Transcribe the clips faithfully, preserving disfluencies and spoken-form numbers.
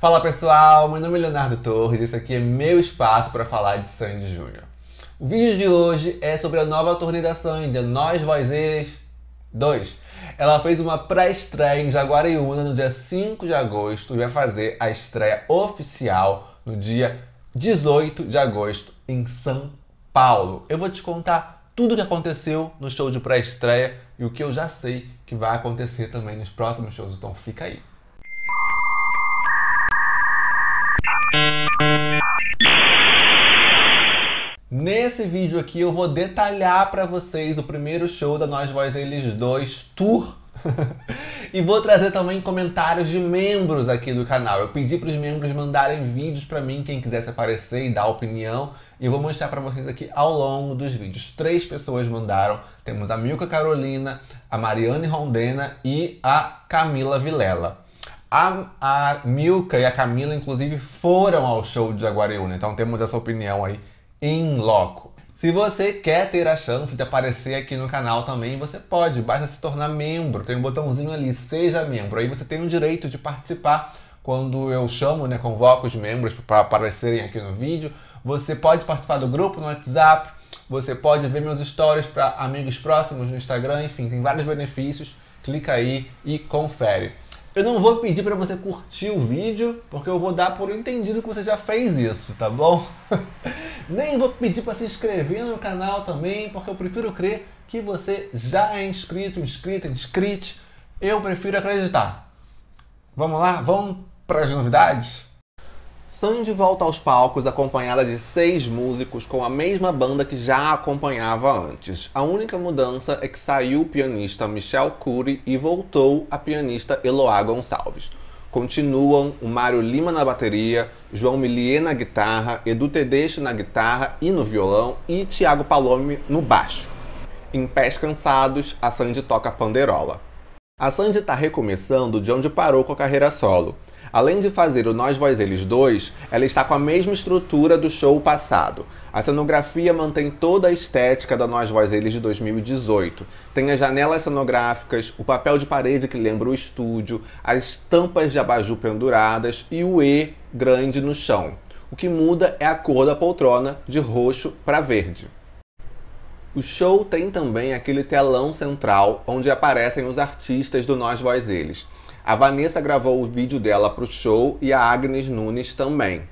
Fala pessoal, meu nome é Leonardo Torres e esse aqui é meu espaço para falar de Sandy Júnior. O vídeo de hoje é sobre a nova turnê da Sandy, Nós Voz Eles dois. Ela fez uma pré-estreia em Jaguariúna no dia cinco de agosto e vai fazer a estreia oficial no dia dezoito de agosto em São Paulo. Eu vou te contar tudo o que aconteceu no show de pré-estreia e o que eu já sei que vai acontecer também nos próximos shows, então fica aí. Nesse vídeo aqui eu vou detalhar para vocês o primeiro show da Nós Voz Eles dois Tour e vou trazer também comentários de membros aqui do canal. Eu pedi para os membros mandarem vídeos para mim, quem quisesse aparecer e dar opinião, e eu vou mostrar para vocês aqui ao longo dos vídeos. Três pessoas mandaram, temos a Milca Carolina, a Mariane Rondena e a Camila Vilela. A, a Milca e a Camila, inclusive, foram ao show de Jaguariúna, então temos essa opinião aí in loco. Se você quer ter a chance de aparecer aqui no canal também, você pode, basta se tornar membro, tem um botãozinho ali, seja membro, aí você tem o direito de participar. Quando eu chamo, né, convoco os membros para aparecerem aqui no vídeo, você pode participar do grupo no WhatsApp, você pode ver meus stories para amigos próximos no Instagram, enfim, tem vários benefícios, clica aí e confere. Eu não vou pedir para você curtir o vídeo, porque eu vou dar por entendido que você já fez isso, tá bom? Nem vou pedir para se inscrever no canal também, porque eu prefiro crer que você já é inscrito, inscrita, inscrite. Eu prefiro acreditar. Vamos lá? Vamos para as novidades? Sandy volta aos palcos acompanhada de seis músicos com a mesma banda que já a acompanhava antes. A única mudança é que saiu o pianista Michel Cury e voltou a pianista Eloá Gonçalves. Continuam o Mário Lima na bateria, João Milier na guitarra, Edu Tedeschi na guitarra e no violão e Thiago Palomi no baixo. Em Pés Cansados, a Sandy toca panderola. A Sandy está recomeçando de onde parou com a carreira solo. Além de fazer o Nós Voz Eles dois, ela está com a mesma estrutura do show passado. A cenografia mantém toda a estética da Nós Voz Eles de dois mil e dezoito. Tem as janelas cenográficas, o papel de parede que lembra o estúdio, as tampas de abajur penduradas e o E grande no chão. O que muda é a cor da poltrona, de roxo para verde. O show tem também aquele telão central onde aparecem os artistas do Nós Voz Eles. A Vanessa gravou o vídeo dela para o show e a Agnes Nunes também.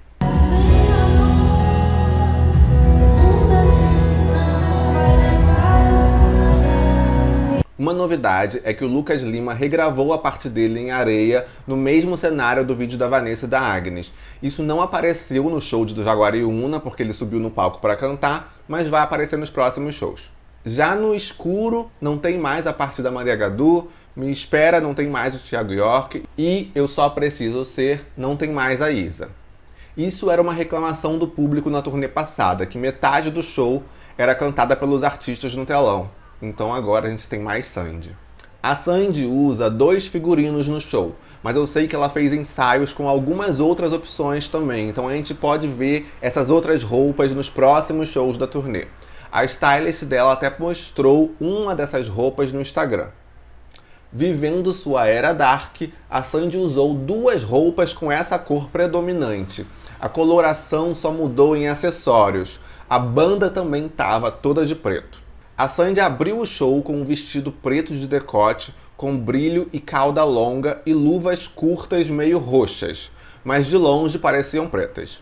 Uma novidade é que o Lucas Lima regravou a parte dele em areia no mesmo cenário do vídeo da Vanessa e da Agnes. Isso não apareceu no show de Jaguariúna porque ele subiu no palco para cantar, mas vai aparecer nos próximos shows. Já no escuro não tem mais a parte da Maria Gadú, Me Espera não tem mais o Thiago York e Eu Só Preciso Ser não tem mais a Isa. Isso era uma reclamação do público na turnê passada, que metade do show era cantada pelos artistas no telão. Então agora a gente tem mais Sandy. A Sandy usa dois figurinos no show, mas eu sei que ela fez ensaios com algumas outras opções também, então a gente pode ver essas outras roupas nos próximos shows da turnê. A stylist dela até mostrou uma dessas roupas no Instagram. Vivendo sua era dark, a Sandy usou duas roupas com essa cor predominante. A coloração só mudou em acessórios. A banda também estava toda de preto. A Sandy abriu o show com um vestido preto de decote, com brilho e cauda longa e luvas curtas meio roxas, mas de longe pareciam pretas.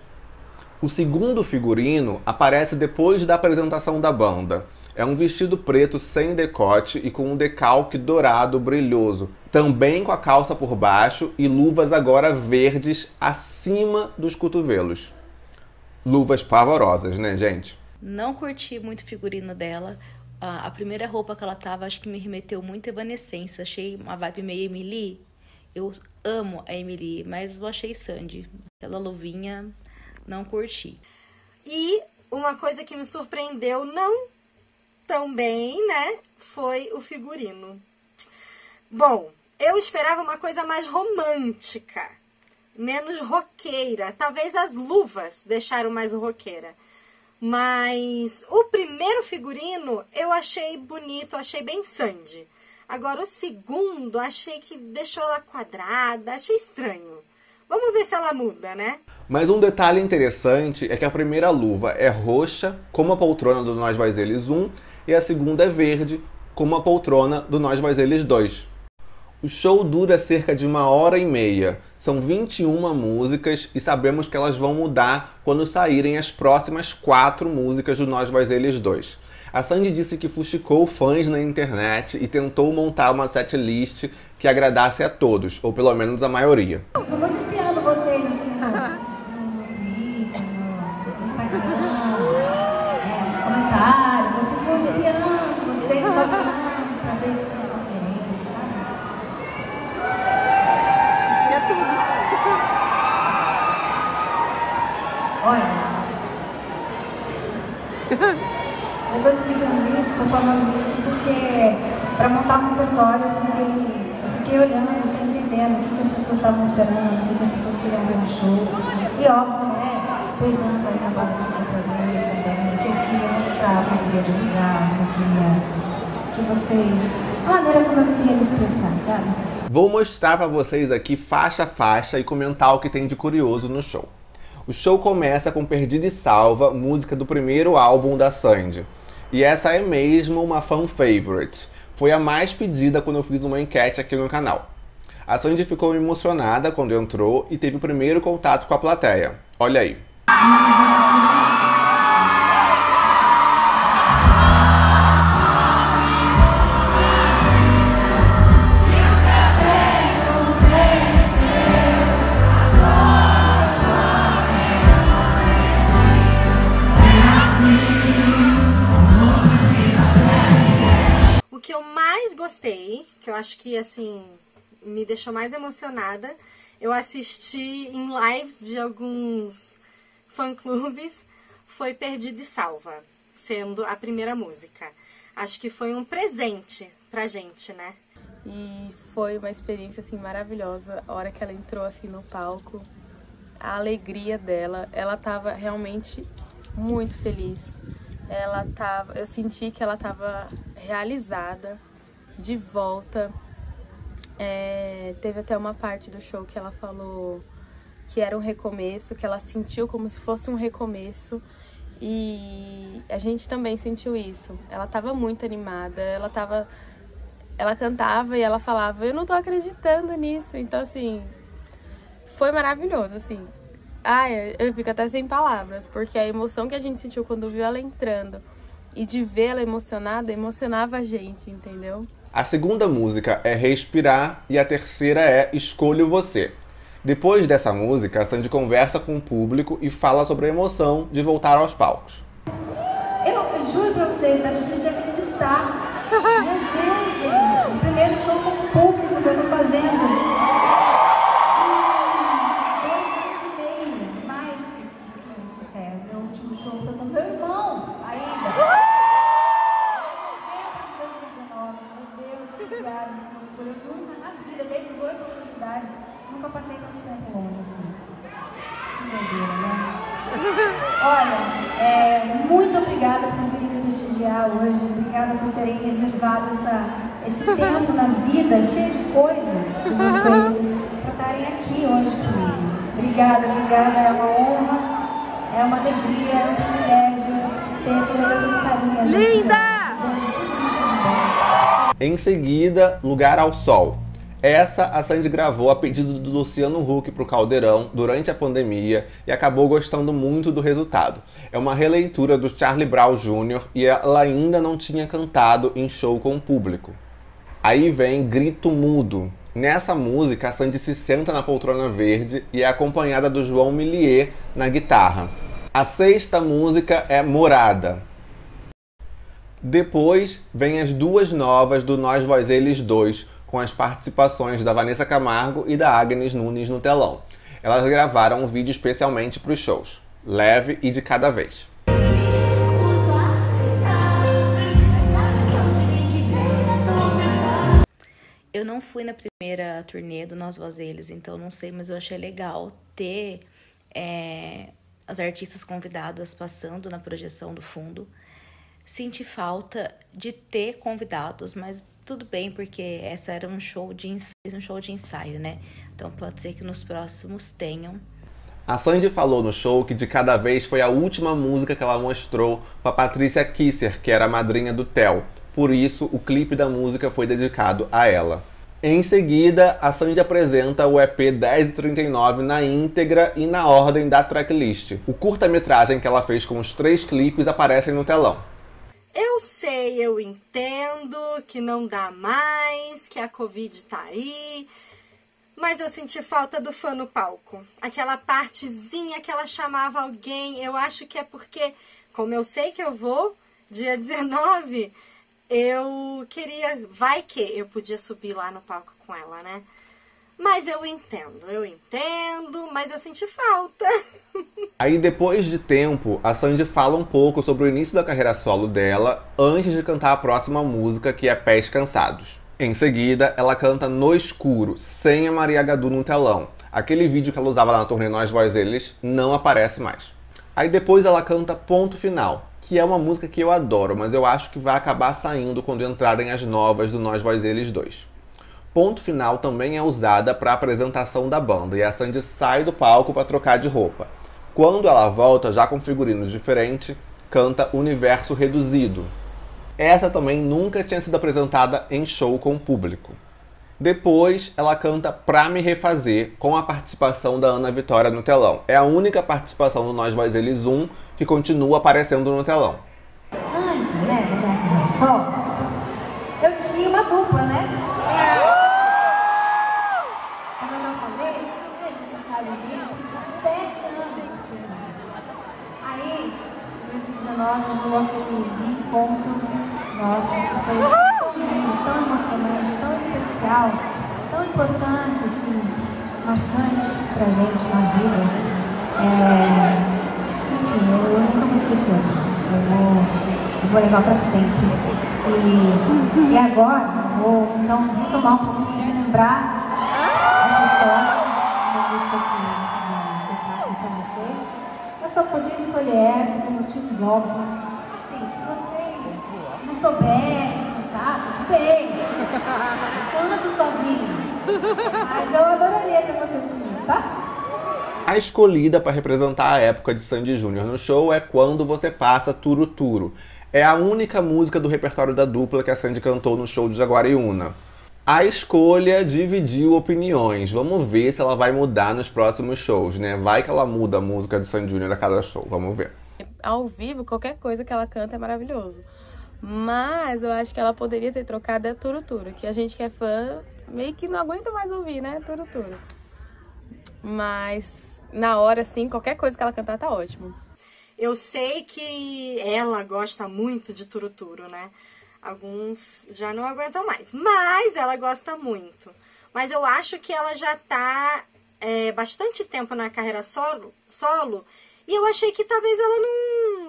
O segundo figurino aparece depois da apresentação da banda. É um vestido preto sem decote e com um decalque dourado brilhoso, também com a calça por baixo e luvas agora verdes acima dos cotovelos. Luvas pavorosas, né, gente? Não curti muito o figurino dela. A primeira roupa que ela tava, acho que me remeteu muito a Evanescence. Achei uma vibe meio Emily. Eu amo a Emily, mas eu achei Sandy. Aquela luvinha, não curti. E uma coisa que me surpreendeu, não... também, né, foi o figurino. Bom, eu esperava uma coisa mais romântica, menos roqueira. Talvez as luvas deixaram mais roqueira. Mas o primeiro figurino eu achei bonito, achei bem Sandy. Agora o segundo achei que deixou ela quadrada, achei estranho. O Vamos ver se ela muda, né? Mas um detalhe interessante é que a primeira luva é roxa, como a poltrona do Nós Voz Eles um, e a segunda é verde, como a poltrona do Nós Voz Eles dois. O show dura cerca de uma hora e meia. São vinte e uma músicas e sabemos que elas vão mudar quando saírem as próximas quatro músicas do Nós Voz Eles dois. A Sandy disse que fuxicou fãs na internet e tentou montar uma setlist que agradasse a todos, ou pelo menos a maioria. Eu vou despiando vocês assim no, no Twitter, no, no Instagram, é, nos comentários, eu fico despiando vocês no Instagram pra ver o que vocês estão querendo, sabe? Tinha tudo. Olha, eu tô explicando isso, tô falando isso porque pra montar um repertório eu fiquei... Fiquei olhando, fiquei entendendo o que, que as pessoas estavam esperando, o que, que as pessoas queriam ver no show. E óbvio, né, pesando aí na balança pra ver também o que eu queria mostrar, o que eu queria divulgar, o que eu queria que vocês... a maneira como eu queria me expressar, sabe? Vou mostrar pra vocês aqui faixa a faixa e comentar o que tem de curioso no show. O show começa com Perdida e Salva, música do primeiro álbum da Sandy. E essa é mesmo uma fan favorite. Foi a mais pedida quando eu fiz uma enquete aqui no canal. A Sandy ficou emocionada quando entrou e teve o primeiro contato com a plateia. Olha aí. Que eu acho que, assim, me deixou mais emocionada. Eu assisti em lives de alguns fã-clubes, foi Perdida e Salva, sendo a primeira música. Acho que foi um presente pra gente, né? E foi uma experiência, assim, maravilhosa. A hora que ela entrou, assim, no palco, a alegria dela, ela tava realmente muito feliz. Ela tava... Eu senti que ela tava realizada. De volta, é, teve até uma parte do show que ela falou que era um recomeço, que ela sentiu como se fosse um recomeço, e a gente também sentiu isso. Ela tava muito animada, ela tava, ela cantava e ela falava, eu não tô acreditando nisso, então assim, foi maravilhoso, assim. Ai, eu fico até sem palavras, porque a emoção que a gente sentiu quando viu ela entrando e de vê-la emocionada, emocionava a gente, entendeu? A segunda música é Respirar e a terceira é Escolho Você. Depois dessa música, a Sandy conversa com o público e fala sobre a emoção de voltar aos palcos. Eu, eu juro pra vocês, tá difícil de acreditar. Meu Deus, gente, o primeiro show com o público que eu tô fazendo. Dois anos e meio, mais do que isso, Theo. Meu último show foi com meu irmão, ainda. Nunca passei tanto tempo longe, assim. Que doideira, né? Olha, é, muito obrigada por virem me prestigiar hoje. Obrigada por terem reservado essa, esse tempo na vida, cheio de coisas de vocês, por estarem aqui hoje comigo. Obrigada, obrigada. É uma honra, é uma alegria, é um privilégio ter todas essas carinhas. Linda! Dando tudo isso de bom. Em seguida, Lugar ao Sol. Essa a Sandy gravou a pedido do Luciano Huck para o Caldeirão durante a pandemia e acabou gostando muito do resultado. É uma releitura do Charlie Brown Júnior e ela ainda não tinha cantado em show com o público. Aí vem Grito Mudo. Nessa música, a Sandy se senta na poltrona verde e é acompanhada do João Milier na guitarra. A sexta música é Morada. Depois vem as duas novas do Nós Voz Eles dois, com as participações da Vanessa Camargo e da Agnes Nunes no telão. Elas gravaram um vídeo especialmente para os shows, Leve e De Cada Vez. Eu não fui na primeira turnê do Nós Voz Eles, então não sei, mas eu achei legal ter é, as artistas convidadas passando na projeção do fundo. Senti falta de ter convidados, mas tudo bem, porque essa era um show de ensaio, um show de ensaio, né? Então pode ser que nos próximos tenham. A Sandy falou no show que De Cada Vez foi a última música que ela mostrou para Patrícia Kisser, que era a madrinha do Theo. Por isso, o clipe da música foi dedicado a ela. Em seguida, a Sandy apresenta o E P dez e trinta e nove na íntegra e na ordem da tracklist. O curta-metragem que ela fez com os três clipes aparece no telão. Eu sei, eu entendo que não dá mais, que a Covid tá aí... Mas eu senti falta do fã no palco. Aquela partezinha que ela chamava alguém. Eu acho que é porque, como eu sei que eu vou, dia dezenove, eu queria... Vai que eu podia subir lá no palco com ela, né? Mas eu entendo, eu entendo, mas eu senti falta. Aí, depois de tempo, a Sandy fala um pouco sobre o início da carreira solo dela, antes de cantar a próxima música, que é Pés Cansados. Em seguida, ela canta No Escuro, sem a Maria Gadú no telão. Aquele vídeo que ela usava lá na turnê Nós Voz Eles não aparece mais. Aí depois ela canta Ponto Final, que é uma música que eu adoro, mas eu acho que vai acabar saindo quando entrarem as novas do Nós Voz Eles dois. Ponto Final também é usada para a apresentação da banda, e a Sandy sai do palco para trocar de roupa. Quando ela volta, já com figurinos diferentes, canta Universo Reduzido. Essa também nunca tinha sido apresentada em show com o público. Depois, ela canta Pra Me Refazer, com a participação da Ana Vitória no telão. É a única participação do Nós Voz Eles um que continua aparecendo no telão. Antes, né, da minha carreira solo, eu tinha uma dupla, né? Como eu já falei, vocês sabem, dezessete anos eu tinha. Aí, em dois mil e dezenove, eu coloquei um ponto... Nossa, foi tão lindo, tão emocionante, tão especial, tão importante, assim, marcante pra gente na vida. É... Enfim, eu, eu nunca me esqueci. Eu vou, eu vou levar pra sempre. E, e agora, vou então retomar um pouquinho e lembrar essa história, uma música que eu trago pra vocês. Eu só podia escolher essa por motivos óbvios. Assim, se você não souber cantar, tudo bem. Eu canto sozinho. Mas eu adoraria ter vocês comigo, tá? A escolhida para representar a época de Sandy Júnior no show é Quando Você Passa Turo Turo. É a única música do repertório da dupla que a Sandy cantou no show de Jaguariúna. A escolha dividiu opiniões. Vamos ver se ela vai mudar nos próximos shows, né? Vai que ela muda a música de Sandy Júnior a cada show, vamos ver. Ao vivo, qualquer coisa que ela canta é maravilhoso. Mas eu acho que ela poderia ter trocado a Turo Turo, que a gente que é fã meio que não aguenta mais ouvir, né? Turo Turo. Mas na hora, assim, qualquer coisa que ela cantar tá ótimo. Eu sei que ela gosta muito de Turo Turo, né? Alguns já não aguentam mais, mas ela gosta muito. Mas eu acho que ela já tá é, bastante tempo na carreira solo, solo, e eu achei que talvez ela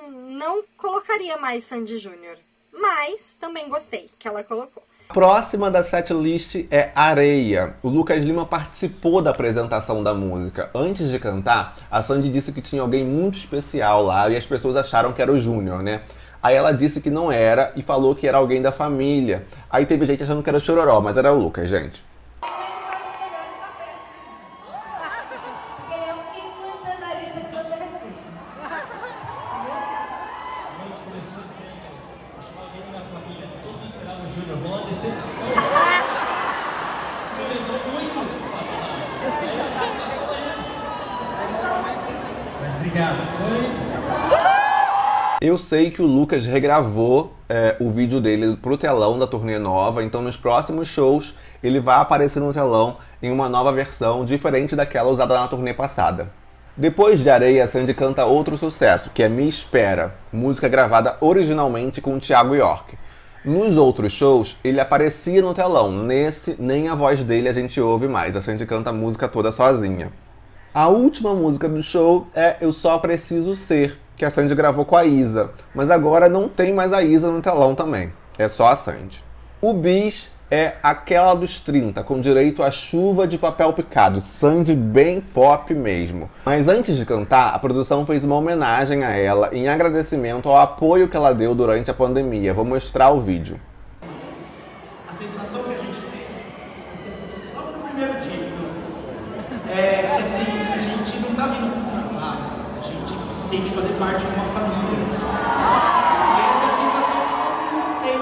não, não colocaria mais Sandy Júnior. Mas também gostei que ela colocou. A próxima da setlist é Areia. O Lucas Lima participou da apresentação da música. Antes de cantar, a Sandy disse que tinha alguém muito especial lá e as pessoas acharam que era o Júnior, né? Aí ela disse que não era e falou que era alguém da família. Aí teve gente achando que era o Chororó, mas era o Lucas, gente. Eu sei que o Lucas regravou é, o vídeo dele pro telão da turnê nova, então nos próximos shows ele vai aparecer no telão em uma nova versão, diferente daquela usada na turnê passada. Depois de Areia, Sandy canta outro sucesso, que é Me Espera, música gravada originalmente com Thiago York. Nos outros shows, ele aparecia no telão. Nesse, nem a voz dele a gente ouve mais. A Sandy canta a música toda sozinha. A última música do show é Eu Só Preciso Ser, que a Sandy gravou com a Isa. Mas agora não tem mais a Isa no telão também. É só a Sandy. O bis é Aquela dos trinta, com direito a chuva de papel picado. Sandy bem pop mesmo. Mas antes de cantar, a produção fez uma homenagem a ela em agradecimento ao apoio que ela deu durante a pandemia. Vou mostrar o vídeo. A sensação que a gente tem é que logo no primeiro dia, se sente fazer parte de uma família. E essa é a sensação que todo mundo tem.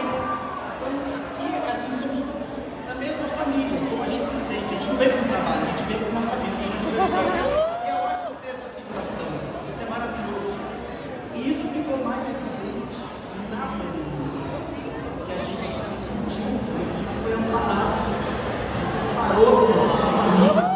Então, e assim, somos todos da mesma família. Como a gente se sente, a gente não vem para um trabalho, a gente vem para uma família, a gente diversão. E é ótimo ter essa sensação. Isso é maravilhoso. E isso ficou mais evidente na pandemia. Que a gente sentiu que foi amparado, que se parou dessa família.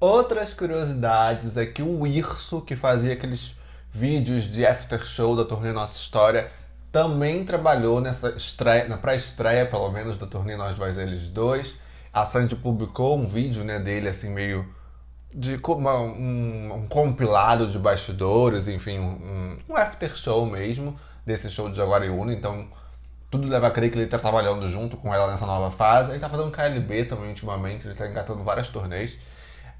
Outras curiosidades é que o Irso, que fazia aqueles vídeos de after show da Turnê Nossa História, também trabalhou nessa estreia, na pré-estreia, pelo menos, da Turnê Nós Voz Eles dois. A Sandy publicou um vídeo, né, dele, assim, meio de uma, um, um compilado de bastidores, enfim, um, um after show mesmo, desse show de Jaguariúna. Então, tudo leva a crer que ele tá trabalhando junto com ela nessa nova fase. Ele tá fazendo K L B também, ultimamente, ele tá engatando várias turnês.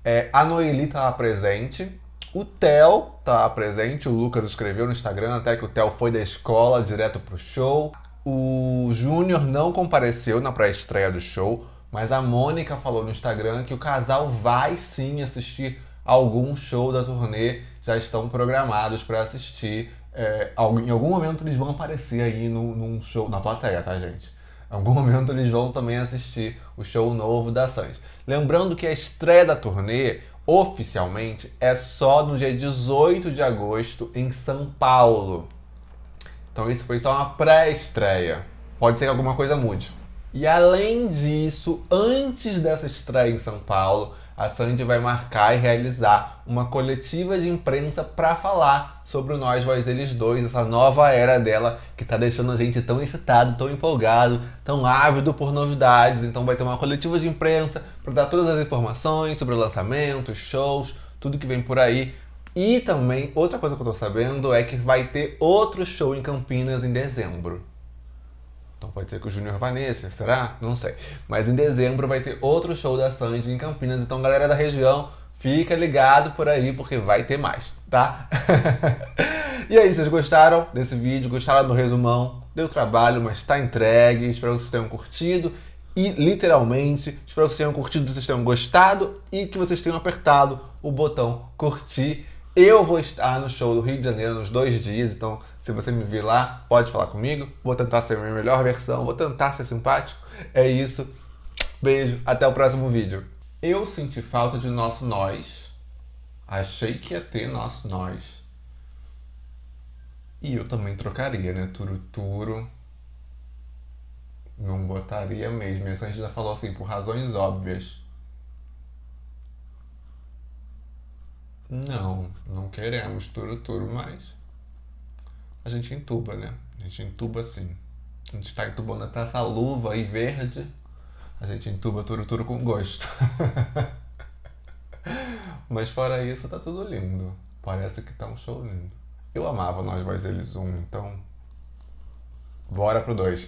É, a Noely tá lá presente, o Theo tá lá presente, o Lucas escreveu no Instagram até que o Theo foi da escola direto pro show. O Júnior não compareceu na pré-estreia do show, mas a Mônica falou no Instagram que o casal vai sim assistir algum show da turnê, já estão programados pra assistir. É, em algum momento eles vão aparecer aí num, num show, na plateia, tá, gente? Em algum momento eles vão também assistir o show novo da Sandy. Lembrando que a estreia da turnê, oficialmente, é só no dia dezoito de agosto em São Paulo. Então isso foi só uma pré-estreia. Pode ser que alguma coisa mude. E além disso, antes dessa estreia em São Paulo, a Sandy vai marcar e realizar uma coletiva de imprensa para falar sobre o Nós Voz Eles dois, essa nova era dela que tá deixando a gente tão excitado, tão empolgado, tão ávido por novidades. Então vai ter uma coletiva de imprensa para dar todas as informações sobre o lançamento, shows, tudo que vem por aí. E também, outra coisa que eu tô sabendo é que vai ter outro show em Campinas em dezembro. Então pode ser que o Júnior vá nesse, será? Não sei. Mas em dezembro vai ter outro show da Sandy em Campinas. Então, galera da região, fica ligado por aí, porque vai ter mais, tá? E aí, vocês gostaram desse vídeo? Gostaram do resumão? Deu trabalho, mas tá entregue. Espero que vocês tenham curtido. E, literalmente, espero que vocês tenham curtido, que vocês tenham gostado e que vocês tenham apertado o botão curtir. Eu vou estar no show do Rio de Janeiro nos dois dias, então se você me vir lá, pode falar comigo. Vou tentar ser a minha melhor versão, vou tentar ser simpático. É isso. Beijo, até o próximo vídeo. Eu senti falta de nosso nós. Achei que ia ter nosso nós. E eu também trocaria, né? Turuturo. Não botaria mesmo. Essa a gente já falou assim, por razões óbvias. Não, não queremos turuturo mais. A gente entuba, né? A gente entuba sim. A gente tá entubando até essa luva aí verde. A gente entuba turuturo com gosto. Mas fora isso, tá tudo lindo. Parece que tá um show lindo. Eu amava Nós Voz Eles um, então... Bora pro dois.